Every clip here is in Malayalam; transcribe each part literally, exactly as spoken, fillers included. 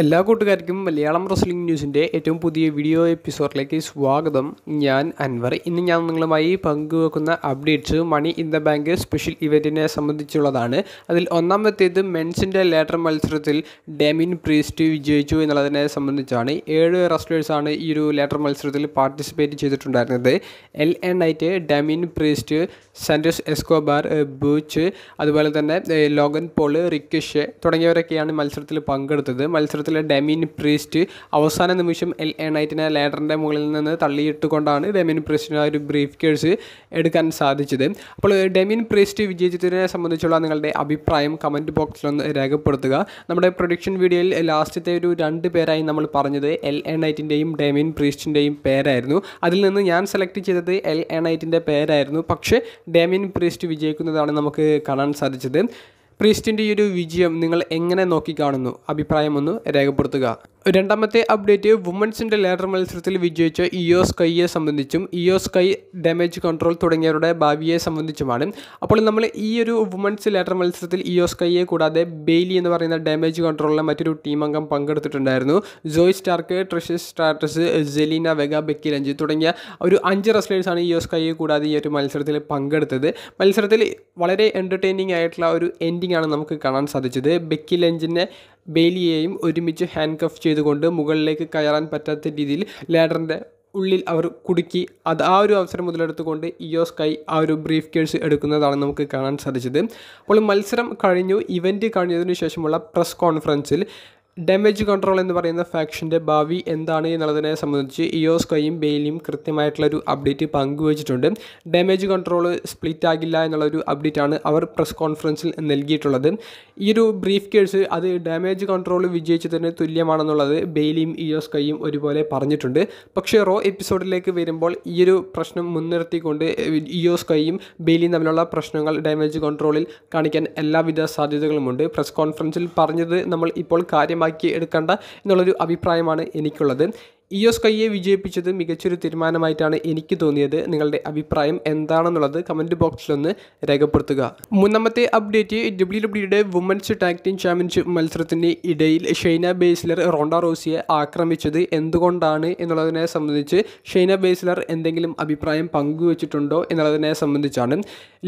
എല്ലാ കൂട്ടുകാർക്കും മലയാളം റെസ്ലിംഗ് ന്യൂസിൻ്റെ ഏറ്റവും പുതിയ വീഡിയോ എപ്പിസോഡിലേക്ക് സ്വാഗതം. ഞാൻ അൻവർ. ഇന്ന് ഞാൻ നിങ്ങളുമായി പങ്കുവെക്കുന്ന updates money in the bank special ഇവൻറ്റിനെ സംബന്ധിച്ചുള്ളതാണ്. അതിൽ ഒന്നാമത്തേത് മെൻസിൻ്റെ ലേറ്റർ മത്സരത്തിൽ ഡാമിയൻ പ്രീസ്റ്റ് വിജയിച്ചു എന്നുള്ളതിനെ സംബന്ധിച്ചാണ്. ഏഴ് റെസ്ലേഴ്സാണ് ഈ ഒരു ലേറ്റർ മത്സരത്തിൽ പാർട്ടിസിപ്പേറ്റ് ചെയ്തിട്ടുണ്ടായിരുന്നത്. L A Knight, Damian Priest, Santos Escobar, Butch, അതുപോലെ തന്നെ ലോഗൻ പോൾ, റിക്കഷെ തുടങ്ങിയവരൊക്കെയാണ് മത്സരത്തിൽ പങ്കെടുത്തത്. മത്സരത്തിൽ ഡാമിയൻ പ്രീസ്റ്റ് അവസാന നിമിഷം എൽ എ നൈറ്റിനെ ലാഡറിൻ്റെ മുകളിൽ നിന്ന് തള്ളിയിട്ടുകൊണ്ടാണ് ഡാമിയൻ പ്രീസ്റ്റിന് ആ ഒരു ബ്രീഫ് കേസ് എടുക്കാൻ സാധിച്ചത്. അപ്പോൾ ഡാമിയൻ പ്രീസ്റ്റ് വിജയിച്ചതിനെ സംബന്ധിച്ചുള്ള നിങ്ങളുടെ അഭിപ്രായം കമൻറ്റ് ബോക്സിലൊന്ന് രേഖപ്പെടുത്തുക. നമ്മുടെ പ്രൊഡിക്ഷൻ വീഡിയോയിൽ ലാസ്റ്റത്തെ ഒരു രണ്ട് പേരായി നമ്മൾ പറഞ്ഞത് എൽ എ നൈറ്റിൻ്റെയും ഡാമിയൻ പ്രീസ്റ്റിൻ്റെയും പേരായിരുന്നു. അതിൽ നിന്ന് ഞാൻ സെലക്ട് ചെയ്തത് എൽ എ നൈറ്റിൻ്റെ പേരായിരുന്നു. പക്ഷേ ഡാമിയൻ പ്രീസ്റ്റ് വിജയിക്കുന്നതാണ് നമുക്ക് കാണാൻ സാധിച്ചത്. പ്രീസ്റ്റിൻ്റെ ഈ ഒരു വിജയം നിങ്ങൾ എങ്ങനെ നോക്കിക്കാണുന്നു? അഭിപ്രായമൊന്ന് രേഖപ്പെടുത്തുക. രണ്ടാമത്തെ അപ്ഡേറ്റ് വുമൻസിൻ്റെ ലേഡർ മത്സരത്തിൽ വിജയിച്ച ഇയോ സ്കൈയെ സംബന്ധിച്ചും ഇയോ സ്കൈ ഡാമേജ് കൺട്രോൾ തുടങ്ങിയവരുടെ ഭാവിയെ സംബന്ധിച്ചുമാണ്. അപ്പോൾ നമ്മൾ ഈ ഒരു വുമൻസ് ലേഡർ മത്സരത്തിൽ ഇയോ സ്കൈയെ കൂടാതെ ബെയ്ലി എന്ന് പറയുന്ന ഡാമേജ് കൺട്രോളിലെ മറ്റൊരു ടീം അംഗം പങ്കെടുത്തിട്ടുണ്ടായിരുന്നു. Zoey Stark, Trish Stratus, Zelina Vega, Becky Lynch തുടങ്ങിയ ഒരു അഞ്ച് റെസ്ലേഴ്സാണ് ഇയോ സ്കൈയെ കൂടാതെ ഈ ഒരു മത്സരത്തിൽ പങ്കെടുത്തത്. മത്സരത്തിൽ വളരെ എൻ്റർടൈനിങ് ആയിട്ടുള്ള ഒരു എൻഡിങ് ആണ് നമുക്ക് കാണാൻ സാധിച്ചത്. ബെക്കി ലഞ്ചിനെ ബെയ്ലിയെയും ഒരുമിച്ച് ഹാൻഡ് കഫ് ചെയ്തുകൊണ്ട് മുകളിലേക്ക് കയറാൻ പറ്റാത്ത രീതിയിൽ ലാഡറിൻ്റെ ഉള്ളിൽ അവർ കുടുക്കി. അത് ആ ഒരു അവസരം മുതലെടുത്തുകൊണ്ട് ഇയോ സ്കൈ ആ ഒരു ബ്രീഫ് കേസ് എടുക്കുന്നതാണ് നമുക്ക് കാണാൻ സാധിച്ചത്. അപ്പോൾ മത്സരം കഴിഞ്ഞു. ഇവൻറ്റ് കഴിഞ്ഞതിന് ശേഷമുള്ള പ്രസ് കോൺഫറൻസിൽ ഡാമേജ് കൺട്രോൾ എന്ന് പറയുന്ന ഫാക്ഷൻ്റെ ഭാവി എന്താണ് എന്നുള്ളതിനെ സംബന്ധിച്ച് ഇയോ സ്കൈയും ബെയ്ലിയും കൃത്യമായിട്ടുള്ളൊരു അപ്ഡേറ്റ് പങ്കുവച്ചിട്ടുണ്ട്. ഡാമേജ് കൺട്രോൾ സ്പ്ലിറ്റ് ആകില്ല എന്നുള്ളൊരു അപ്ഡേറ്റാണ് അവർ പ്രസ് കോൺഫറൻസിൽ നൽകിയിട്ടുള്ളത്. ഈ ഒരു ബ്രീഫ് കേസ് അത് ഡാമേജ് കൺട്രോൾ വിജയിച്ചതിന് തുല്യമാണെന്നുള്ളത് ബെയ്ലിയും ഇയോ സ്കൈയും ഒരുപോലെ പറഞ്ഞിട്ടുണ്ട്. പക്ഷേ റോ എപ്പിസോഡിലേക്ക് വരുമ്പോൾ ഈ ഒരു പ്രശ്നം മുൻനിർത്തിക്കൊണ്ട് ഇയോ സ്കൈയും ബെയ്ലിയും തമ്മിലുള്ള പ്രശ്നങ്ങൾ ഡാമേജ് കൺട്രോളിൽ കാണിക്കാൻ എല്ലാവിധ സാധ്യതകളുമുണ്ട്. പ്രസ് കോൺഫറൻസിൽ പറഞ്ഞത് നമ്മൾ ഇപ്പോൾ കാര്യമായി എടുക്കണ്ട എന്നുള്ളൊരു അഭിപ്രായമാണ് എനിക്കുള്ളത്. ഇയോ സ്കൈയെ വിജയിപ്പിച്ചത് മികച്ചൊരു തീരുമാനമായിട്ടാണ് എനിക്ക് തോന്നിയത്. നിങ്ങളുടെ അഭിപ്രായം എന്താണെന്നുള്ളത് കമൻറ്റ് ബോക്സിലൊന്ന് രേഖപ്പെടുത്തുക. മൂന്നാമത്തെ അപ്ഡേറ്റ് ഡബ്ല്യു ഡബ്ല്യുയുടെ വുമൻസ് ടാഗ് ടീം ചാമ്പ്യൻഷിപ്പ് മത്സരത്തിൻ്റെ ഇടയിൽ ഷൈന ബേസ്ലർ റോണ്ട റോസിയെ ആക്രമിച്ചത് എന്തുകൊണ്ടാണ് എന്നുള്ളതിനെ സംബന്ധിച്ച് ഷൈന ബേസ്ലർ എന്തെങ്കിലും അഭിപ്രായം പങ്കുവച്ചിട്ടുണ്ടോ എന്നുള്ളതിനെ സംബന്ധിച്ചാണ്.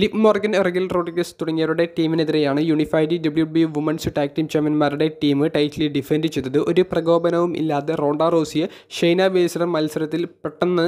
ലിപ് മോർഗൻ, റഗൽ റോഡ്രിഗസ് തുടങ്ങിയവരുടെ ടീമിനെതിരെയാണ് unified W W women's tag team ചാമ്പ്യന്മാരുടെ ടീം ടൈറ്റിൽ ഡിഫെൻഡ് ചെയ്തത്. ഒരു പ്രകോപനവും ഇല്ലാതെ റോണ്ട റോസിയെ ഷൈന ബേസ്ലർ മത്സരത്തിൽ പെട്ടെന്ന്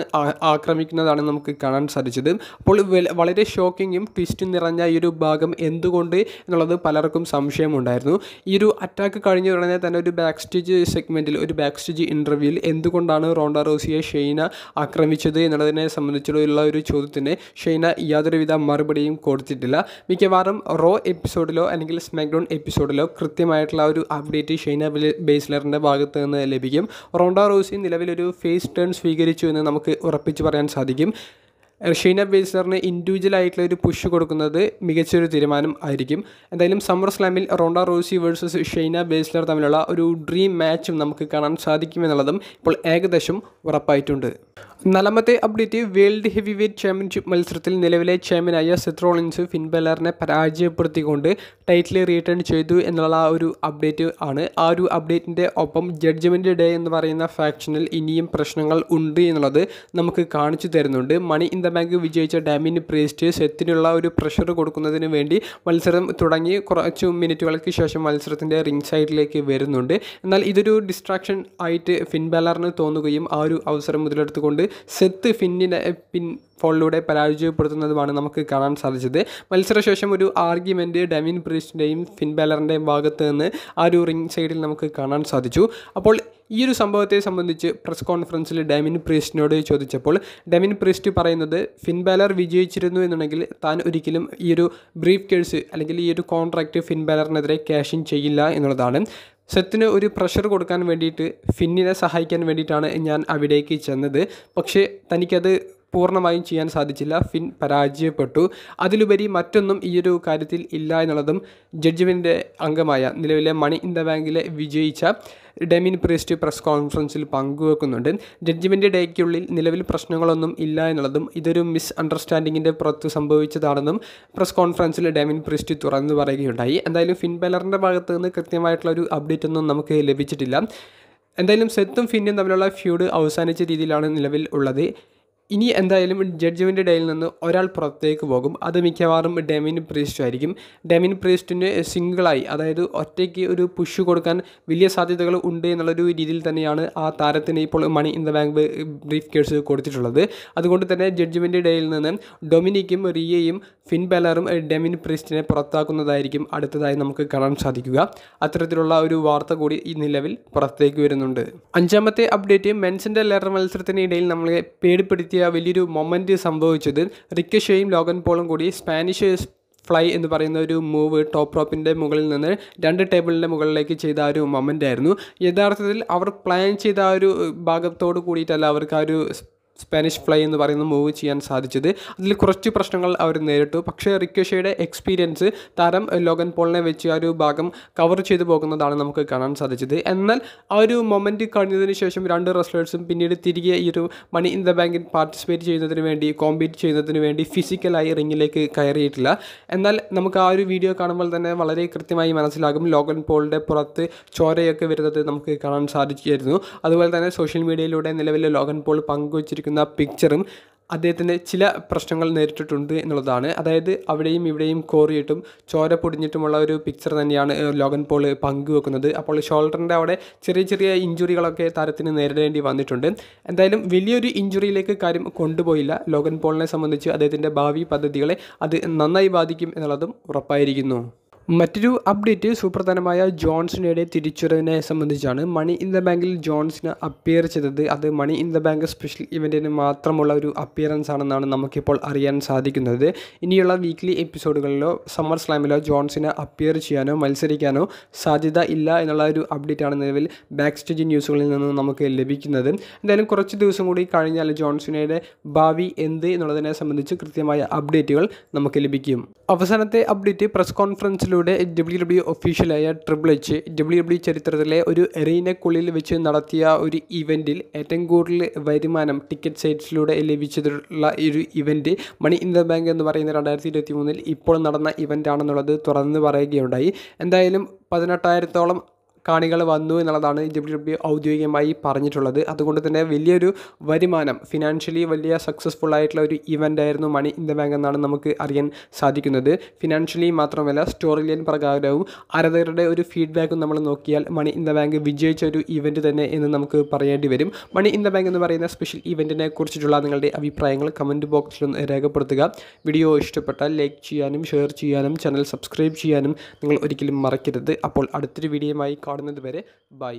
ആക്രമിക്കുന്നതാണ് നമുക്ക് കാണാൻ സാധിച്ചത്. അപ്പോൾ വളരെ ഷോക്കിങ്ങും ട്വിസ്റ്റും നിറഞ്ഞ ഈ ഒരു ഭാഗം എന്തുകൊണ്ട് എന്നുള്ളത് പലർക്കും സംശയമുണ്ടായിരുന്നു. ഈ ഒരു അറ്റാക്ക് കഴിഞ്ഞ ഉടനെ തന്നെ ഒരു ബാക്ക് സ്റ്റേജ് സെഗ്മെൻറ്റിൽ, ഒരു ബാക്ക് സ്റ്റേജ് ഇൻ്റർവ്യൂവിൽ എന്തുകൊണ്ടാണ് റോണ്ട റോസിയെ ഷൈന ആക്രമിച്ചത് എന്നുള്ളതിനെ സംബന്ധിച്ചുള്ള ഒരു ചോദ്യത്തിന് ഷൈന യാതൊരുവിധ മറുപടിയും കൊടുത്തിട്ടില്ല. മിക്കവാറും റോ എപ്പിസോഡിലോ അല്ലെങ്കിൽ സ്മാക്ഡൗൺ എപ്പിസോഡിലോ കൃത്യമായിട്ടുള്ള ഒരു അപ്ഡേറ്റ് ഷൈന ബേസ്ലറിൻ്റെ ഭാഗത്ത് നിന്ന് ലഭിക്കും. റോണ്ട റോസി നിലവിലൊരു ഫേസ് ടേൺ സ്വീകരിച്ചു എന്ന് നമുക്ക് ഉറപ്പിച്ച് പറയാൻ സാധിക്കും. ഷൈന ബേസ്ലറിന് ഇൻഡിവിജ്വലായിട്ടുള്ള ഒരു പുഷ് കൊടുക്കുന്നത് മികച്ചൊരു തീരുമാനം ആയിരിക്കും. എന്തായാലും സമ്മർ സ്ലാമിൽ Ronda Rousey versus Shayna Baszler തമ്മിലുള്ള ഒരു ഡ്രീം മാച്ചും നമുക്ക് കാണാൻ സാധിക്കുമെന്നുള്ളതും ഇപ്പോൾ ഏകദേശം ഉറപ്പായിട്ടുണ്ട്. നാലാമത്തെ അപ്ഡേറ്റ് വേൾഡ് ഹെവിവെയ്റ്റ് ചാമ്പ്യൻഷിപ്പ് മത്സരത്തിൽ നിലവിലെ ചാമ്പ്യനായ സെത്ത് റോളിൻസ് ഫിൻ ബെലറിനെ പരാജയപ്പെടുത്തിക്കൊണ്ട് ടൈറ്റിൽ റീറ്റേൺ ചെയ്തു എന്നുള്ള ആ ഒരു അപ്ഡേറ്റ് ആണ്. ആ ഒരു അപ്ഡേറ്റിൻ്റെ ഒപ്പം ജഡ്ജ്മെൻറ്റ് ഡേ എന്ന് പറയുന്ന ഫാക്ഷനിൽ ഇനിയും പ്രശ്നങ്ങൾ ഉണ്ട് എന്നുള്ളത് നമുക്ക് കാണിച്ചു തരുന്നുണ്ട്. മണി ഇൻ ദ ബാങ്ക് വിജയിച്ച ഡാമിയൻ പ്രീസ്റ്റ് സെത്തിനുള്ള ഒരു പ്രഷർ കൊടുക്കുന്നതിന് വേണ്ടി മത്സരം തുടങ്ങി കുറച്ച് മിനിറ്റുകൾക്ക് ശേഷം മത്സരത്തിൻ്റെ റിംഗ് സൈഡിലേക്ക് വരുന്നുണ്ട്. എന്നാൽ ഇതൊരു ഡിസ്ട്രാക്ഷൻ ആയിട്ട് ഫിൻ ബെലറിന് തോന്നുകയും ആ ഒരു അവസരം മുതലെടുത്തുകൊണ്ട് സെത്ത് ഫിന്നിനെ പിൻ ഫോളിലൂടെ പരാജയപ്പെടുത്തുന്നതുമാണ് നമുക്ക് കാണാൻ സാധിച്ചത്. മത്സരശേഷം ഒരു ആർഗ്യുമെൻ്റ് ഡാമിയൻ പ്രീസ്റ്റിൻ്റെയും ഫിൻ ബെലറിൻ്റെയും ഭാഗത്ത് നിന്ന് ആ ഒരു റിംഗ് സൈഡിൽ നമുക്ക് കാണാൻ സാധിച്ചു. അപ്പോൾ ഈ ഒരു സംഭവത്തെ സംബന്ധിച്ച് പ്രസ് കോൺഫറൻസിൽ ഡാമിയൻ പ്രീസ്റ്റിനോട് ചോദിച്ചപ്പോൾ ഡാമിയൻ പ്രീസ്റ്റ് പറയുന്നത് ഫിൻ ബെലർ വിജയിച്ചിരുന്നു എന്നുണ്ടെങ്കിൽ താൻ ഒരിക്കലും ഈ ഒരു ബ്രീഫ് കേസ് അല്ലെങ്കിൽ ഈ ഒരു കോൺട്രാക്റ്റ് ഫിൻ ബെലറിനെതിരെ ക്യാഷ് ഇൻ ചെയ്യില്ല എന്നുള്ളതാണ്. സെത്തിന് ഒരു പ്രഷർ കൊടുക്കാൻ വേണ്ടിയിട്ട് ഫിന്നിനെ സഹായിക്കാൻ വേണ്ടിയിട്ടാണ് ഞാൻ അവിടേക്ക് ചെന്നത്. പക്ഷേ തനിക്കത് പൂർണ്ണമായും ചെയ്യാൻ സാധിച്ചില്ല. ഫിൻ പരാജയപ്പെട്ടു. അതിലുപരി മറ്റൊന്നും ഈയൊരു കാര്യത്തിൽ ഇല്ല എന്നുള്ളതും ജഡ്ജ്മെൻറ്റിൻ്റെ അംഗമായ നിലവിലെ മണി ഇൻ ദ ബാങ്കിലെ വിജയിച്ച ഡെമിൻ പ്രീസ്റ്റ് പ്രസ് കോൺഫറൻസിൽ പങ്കുവെക്കുന്നുണ്ട്. ജഡ്ജ്മെൻറ്റ് ഡേക്കുള്ളിൽ നിലവിൽ പ്രശ്നങ്ങളൊന്നും ഇല്ല എന്നുള്ളതും ഇതൊരു മിസ് അണ്ടർസ്റ്റാൻഡിങ്ങിൻ്റെ പുറത്ത് സംഭവിച്ചതാണെന്നും പ്രസ് കോൺഫറൻസിൽ ഡെമിൻ പ്രീസ്റ്റ് തുറന്നു പറയുകയുണ്ടായി. എന്തായാലും ഫിൻ ബാലറിൻ്റെ ഭാഗത്ത് നിന്ന് കൃത്യമായിട്ടുള്ളൊരു അപ്ഡേറ്റ് ഒന്നും നമുക്ക് ലഭിച്ചിട്ടില്ല. എന്തായാലും സെത്തും ഫിന്നും തമ്മിലുള്ള ഫ്യൂഡ് അവസാനിച്ച രീതിയിലാണ് നിലവിൽ ഉള്ളത്. ഇനി എന്തായാലും ജഡ്ജ്മെൻറ്റ് ഡേയിൽ നിന്ന് ഒരാൾ പുറത്തേക്ക് പോകും. അത് മിക്കവാറും ഡെമിൻ പ്രീസ്റ്റ് ആയിരിക്കും. ഡെമിൻ പ്രീസ്റ്റിന് സിംഗിളായി, അതായത് ഒറ്റയ്ക്ക് ഒരു പുഷ് കൊടുക്കാൻ വലിയ സാധ്യതകൾ ഉണ്ട് എന്നുള്ളൊരു രീതിയിൽ തന്നെയാണ് ആ താരത്തിന് ഇപ്പോൾ money in the bank brief case കൊടുത്തിട്ടുള്ളത്. അതുകൊണ്ട് തന്നെ ജഡ്ജ്മെൻറ്റ് ഡേയിൽ നിന്ന് ഡൊമിനിക്കും റിയയും ഫിൻ ബാലറും ഡെമിൻ പ്രീസ്റ്റിനെ പുറത്താക്കുന്നതായിരിക്കും അടുത്തതായി നമുക്ക് കാണാൻ സാധിക്കുക. അത്തരത്തിലുള്ള ഒരു വാർത്ത കൂടി ഈ നിലവിൽ പുറത്തേക്ക് വരുന്നുണ്ട്. അഞ്ചാമത്തെ അപ്ഡേറ്റ്, മെൻസിൻ്റെ ലെറർ മത്സരത്തിനിടയിൽ നമ്മളെ പേടിപ്പെടുത്തിയ വലിയൊരു മൊമെൻറ്റ് സംഭവിച്ചത് റിക്കഷയും ലോഗൻ പോളും കൂടി സ്പാനിഷ് ഫ്ലൈ എന്ന് പറയുന്ന ഒരു മൂവ് ടോപ്പ് റോപ്പിൻ്റെ മുകളിൽ നിന്ന് രണ്ട് ടേബിളിൻ്റെ മുകളിലേക്ക് ചെയ്ത ആ ഒരു മൊമെൻ്റ് ആയിരുന്നു. യഥാർത്ഥത്തിൽ അവർ പ്ലാൻ ചെയ്ത ആ ഒരു ഭാഗത്തോട് കൂടിയിട്ടല്ല അവർക്ക് ആ ഒരു സ്പാനിഷ് ഫ്ലൈ എന്ന് പറയുന്ന മൂവ് ചെയ്യാൻ സാധിച്ചത്. അതിൽ കുറച്ച് പ്രശ്നങ്ങൾ അവർ നേരിട്ടു. പക്ഷേ റിക്കോഷയുടെ എക്സ്പീരിയൻസ് താരം ലോഗൻ പോളിനെ വെച്ച് ആ ഒരു ഭാഗം കവർ ചെയ്തു പോകുന്നതാണ് നമുക്ക് കാണാൻ സാധിച്ചത്. എന്നാൽ ആ ഒരു മൊമെൻറ്റ് കഴിഞ്ഞതിന് ശേഷം രണ്ട് റെസ്ലേഴ്സും പിന്നീട് തിരികെ ഈ ഒരു മണി ഇൻ ദ ബാങ്കിൽ പാർട്ടിസിപ്പേറ്റ് ചെയ്യുന്നതിന് വേണ്ടി കോമ്പീറ്റ് ചെയ്യുന്നതിന് വേണ്ടി ഫിസിക്കലായി റിങ്ങിലേക്ക് കയറിയിട്ടില്ല. എന്നാൽ നമുക്ക് ആ ഒരു വീഡിയോ കാണുമ്പോൾ തന്നെ വളരെ കൃത്യമായി മനസ്സിലാകും ലോഗൻ പോളിൻ്റെ പുറത്ത് ചോരയൊക്കെ വരുന്നത് നമുക്ക് കാണാൻ സാധിച്ചിരുന്നു. അതുപോലെ തന്നെ സോഷ്യൽ മീഡിയയിലൂടെ നിലവിൽ ലോഗൻ പോൾ പങ്കുവച്ചിരിക്കും പിക്ചറും അദ്ദേഹത്തിൻ്റെ ചില പ്രശ്നങ്ങൾ നേരിട്ടിട്ടുണ്ട് എന്നുള്ളതാണ്. അതായത് അവിടെയും ഇവിടെയും കോറിയിട്ടും ചോര പൊടിഞ്ഞിട്ടുമുള്ള ഒരു പിക്ചർ തന്നെയാണ് ലോഗൻ പോൾ പങ്കുവെക്കുന്നത്. അപ്പോൾ ഷോൾഡറിൻ്റെ അവിടെ ചെറിയ ചെറിയ ഇഞ്ചുറികളൊക്കെ താരത്തിന് നേരിടേണ്ടി വന്നിട്ടുണ്ട്. എന്തായാലും വലിയൊരു ഇഞ്ചുറിയിലേക്ക് കാര്യം കൊണ്ടുപോയില്ല. ലോഗൻ പോളിനെ സംബന്ധിച്ച് അദ്ദേഹത്തിൻ്റെ ഭാവി പദ്ധതികളെ അത് നന്നായി ബാധിക്കും എന്നുള്ളതും ഉറപ്പായിരിക്കുന്നു. മറ്റൊരു അപ്ഡേറ്റ് സുപ്രധാനമായ ജോൺസിനയുടെ തിരിച്ചുവരവിനെ സംബന്ധിച്ചാണ്. മണി ഇൻ ദ ബാങ്കിൽ ജോൺസിന് അപ്പിയർ ചെയ്തത് അത് money in the bank special ഇവൻറ്റിന് മാത്രമുള്ള ഒരു അപ്പിയറൻസ് ആണെന്നാണ് നമുക്കിപ്പോൾ അറിയാൻ സാധിക്കുന്നത്. ഇനിയുള്ള വീക്ക്ലി എപ്പിസോഡുകളിലോ സമ്മർ സ്ലാമിലോ ജോൺസിന് അപ്പിയർ ചെയ്യാനോ മത്സരിക്കാനോ സാധ്യത ഇല്ല എന്നുള്ള ഒരു അപ്ഡേറ്റാണ് നിലവിൽ ബാക്ക് സ്റ്റേജ് ന്യൂസുകളിൽ നിന്ന് നമുക്ക് ലഭിക്കുന്നത്. എന്തായാലും കുറച്ച് ദിവസം കൂടി കഴിഞ്ഞാൽ ജോൺസിനയുടെ ഭാവി എന്ത് എന്നുള്ളതിനെ സംബന്ധിച്ച് കൃത്യമായ അപ്ഡേറ്റുകൾ നമുക്ക് ലഭിക്കും. അവസാനത്തെ അപ്ഡേറ്റ്, പ്രസ് കോൺഫറൻസിൽ ഡബ്ല്യു ഡബ്ല്യു ഒഫീഷ്യലായ ട്രിപ്പിൾ എച്ച് ഡബ്ല്യു ഡബ്ല്യു ചരിത്രത്തിലെ ഒരു എറീനക്കുള്ളിൽ വെച്ച് നടത്തിയ ഒരു ഇവൻറ്റിൽ ഏറ്റവും കൂടുതൽ വരുമാനം ടിക്കറ്റ് സെയിൽസിലൂടെ ലഭിച്ചിട്ടുള്ള ഒരു event money in the bank എന്ന് പറയുന്ന രണ്ടായിരത്തി ഇരുപത്തി മൂന്നിൽ ഇപ്പോൾ നടന്ന ഇവൻ്റാണെന്നുള്ളത് തുറന്ന് പറയുകയുണ്ടായി. എന്തായാലും പതിനെട്ടായിരത്തോളം കാണികൾ വന്നു എന്നുള്ളതാണ് ഡബ്ല്യു ഡബ്ല്യു ഔദ്യോഗികമായി പറഞ്ഞിട്ടുള്ളത്. അതുകൊണ്ട് തന്നെ വലിയൊരു വരുമാനം, ഫിനാൻഷ്യലി വലിയ സക്സസ്ഫുൾ ആയിട്ടുള്ള ഒരു ഇവൻ്റ് ആയിരുന്നു മണി ഇൻ ദ ബാങ്ക് എന്നാണ് നമുക്ക് അറിയാൻ സാധിക്കുന്നത്. ഫിനാൻഷ്യലി മാത്രമല്ല സ്റ്റോറി ലൈൻ പ്രകാരവും ആരാധകരുടെ ഒരു ഫീഡ്ബാക്കും നമ്മൾ നോക്കിയാൽ മണി ഇൻ ദ ബാങ്ക് വിജയിച്ച ഒരു ഇവൻറ്റ് തന്നെ എന്ന് നമുക്ക് പറയേണ്ടി വരും. മണി ഇൻ ദ ബാങ്ക് എന്ന് പറയുന്ന സ്പെഷ്യൽ ഇവൻറ്റിനെ കുറിച്ചിട്ടുള്ള നിങ്ങളുടെ അഭിപ്രായങ്ങൾ കമൻറ്റ് ബോക്സിൽ രേഖപ്പെടുത്തുക. വീഡിയോ ഇഷ്ടപ്പെട്ടാൽ ലൈക്ക് ചെയ്യാനും ഷെയർ ചെയ്യാനും ചാനൽ സബ്സ്ക്രൈബ് ചെയ്യാനും നിങ്ങൾ ഒരിക്കലും മറക്കരുത്. അപ്പോൾ അടുത്തൊരു വീഡിയോയുമായി കാണുന്നത് വരെ ബൈ.